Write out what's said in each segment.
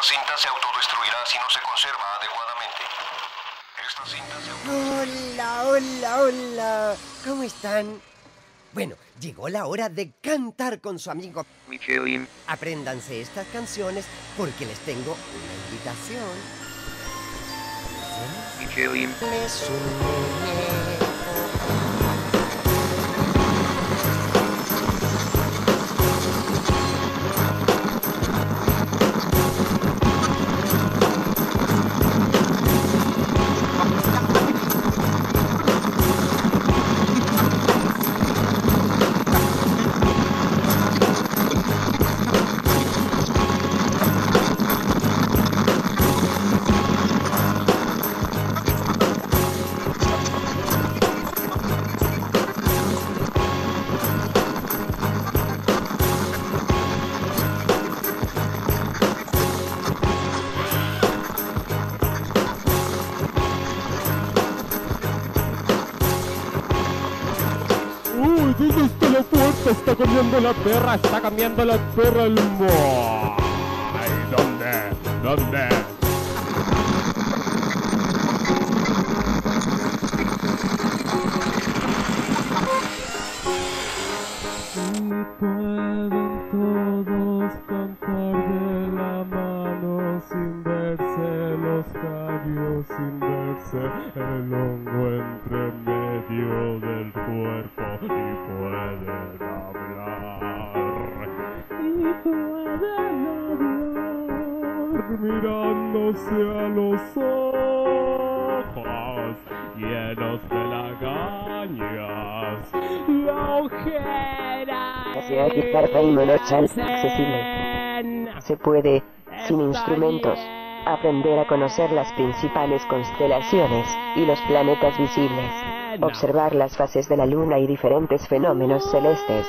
Esta cinta se autodestruirá si no se conserva adecuadamente. Esta cinta se autodestruirá. Hola. ¿Cómo están? Bueno, llegó la hora de cantar con su amigo Michelin. Apréndanse estas canciones porque les tengo una invitación. ¿Sí? Michelin es un ¡Uy, está la puerta! ¡Está comiendo la perra! ¡Está cambiando la perra! ¡El mo! ¡Ay, dónde! ¿Dónde? Me pueden todos cantar de la mano sin verse los cabellos, sin verse el hongo entre medio del cuerpo. Y pueden hablar, y pueden hablar, mirándose a los ojos, llenos de lagañas. La ojera hacia quitar caído la chance accesible. Se puede, sin instrumentos, aprender a conocer las principales constelaciones y los planetas visibles, observar las fases de la luna y diferentes fenómenos celestes,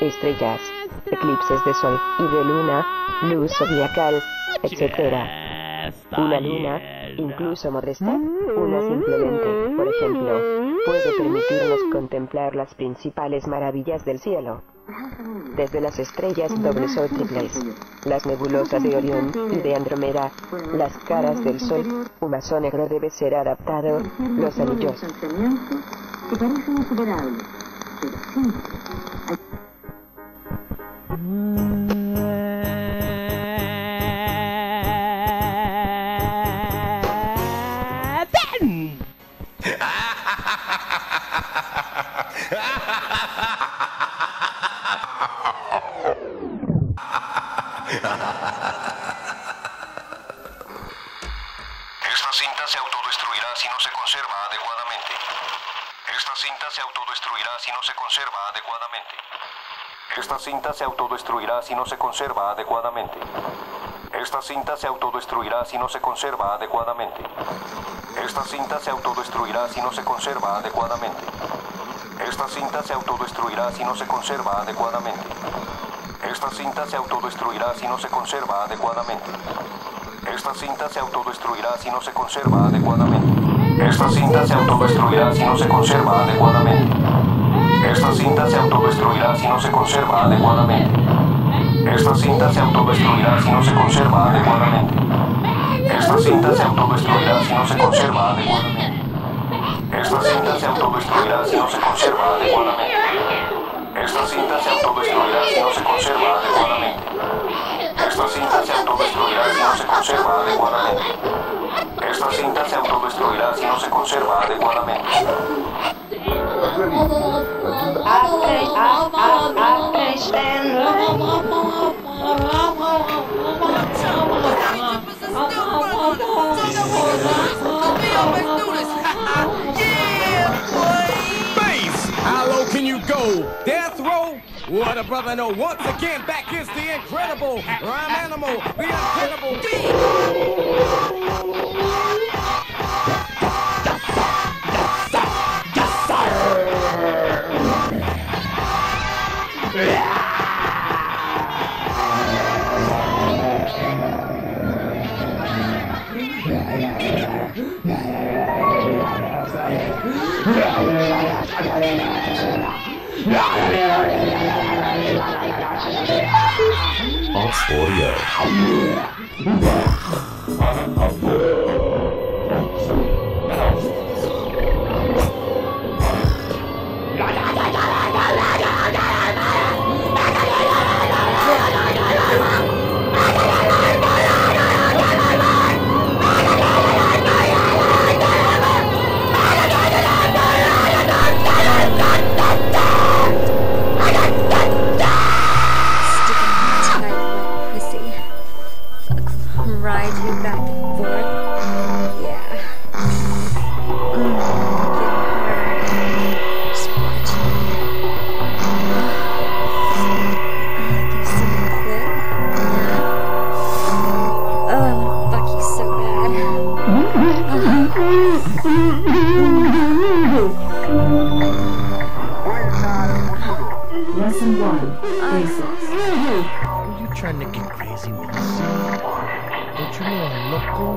estrellas, eclipses de sol y de luna, luz zodiacal, etc. Una luna, incluso modesta, una simplemente, por ejemplo, puede permitirnos contemplar las principales maravillas del cielo. Desde las estrellas dobles o triples, las nebulosas de Orión y de Andromeda, las caras del Sol, un mazo negro debe ser adaptado, los anillos. Esta cinta se autodestruirá si no se conserva adecuadamente. Esta cinta se autodestruirá si no se conserva adecuadamente. Esta cinta se autodestruirá si no se conserva adecuadamente. Esta cinta se autodestruirá si no se conserva adecuadamente. Esta cinta se autodestruirá si no se conserva adecuadamente. Esta cinta se autodestruirá si no se conserva adecuadamente. Esta cinta se autodestruirá si no se conserva adecuadamente. Esta cinta se autodestruirá si no se conserva adecuadamente. Esta cinta se autodestruirá si no se conserva adecuadamente. Esta cinta se autodestruirá si no se conserva adecuadamente. Esta cinta se autodestruirá si no se conserva adecuadamente. Esta cinta se autodestruirá si no se conserva adecuadamente. Esta cinta se autodestruirá si no se conserva adecuadamente. Esta cinta se autodestruirá si no se conserva adecuadamente. Esta cinta se autodestruirá si no se conserva adecuadamente. Esta cinta se autodestruirá si no se conserva adecuadamente. Death row? What a brother, no. Once again, back is the incredible rhyme animal, the incredible D. Orión.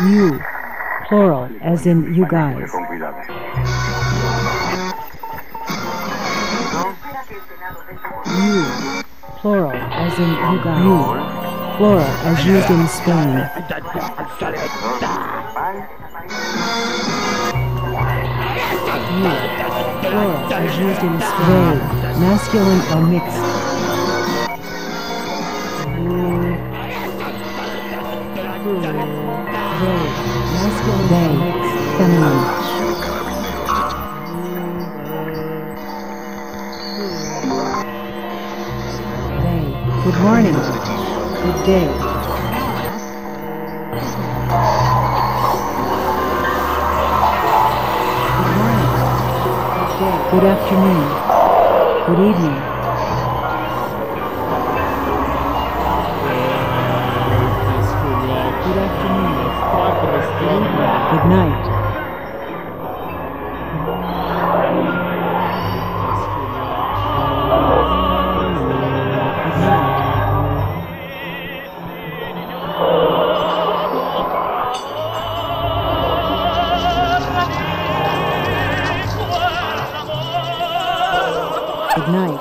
You, plural, as in you guys. You, plural, as in you guys. You, plural, as used in Spain. You, plural, as used in Spain. Masculine or mixed. Good morning. Good day. Good morning. Good day. Good afternoon. Good evening. Good afternoon. Good night.